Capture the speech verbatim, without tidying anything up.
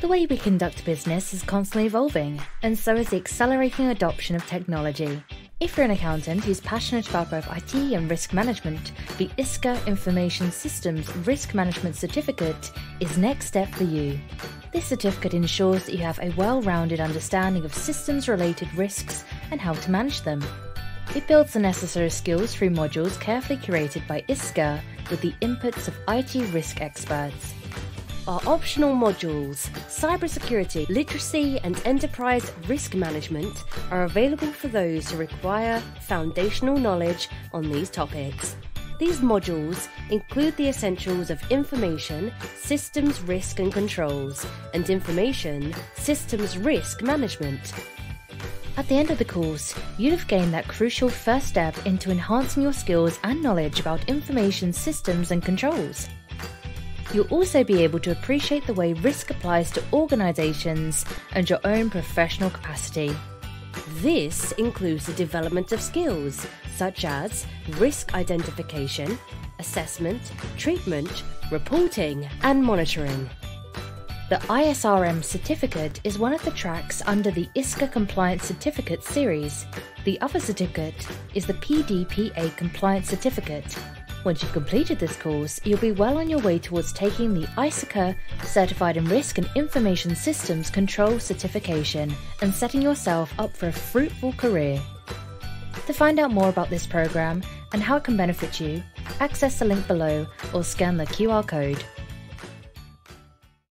The way we conduct business is constantly evolving, and so is the accelerating adoption of technology. If you're an accountant who's passionate about both I T and risk management, the I S C A Information Systems Risk Management Certificate is next step for you. This certificate ensures that you have a well-rounded understanding of systems-related risks and how to manage them. It builds the necessary skills through modules carefully curated by I S C A with the inputs of I T risk experts. Our optional modules, cybersecurity, literacy and enterprise risk management, are available for those who require foundational knowledge on these topics. These modules include the essentials of information, systems risk and controls, and information, systems risk management. At the end of the course, you'll have gained that crucial first step into enhancing your skills and knowledge about information systems and controls. You'll also be able to appreciate the way risk applies to organisations and your own professional capacity. This includes the development of skills such as risk identification, assessment, treatment, reporting and monitoring. The I S R M certificate is one of the tracks under the I S C A Compliance Certificate series. The other certificate is the P D P A Compliance Certificate. Once you've completed this course, you'll be well on your way towards taking the I S A C A Certified in Risk and Information Systems Control certification and setting yourself up for a fruitful career. To find out more about this program and how it can benefit you, access the link below or scan the Q R code.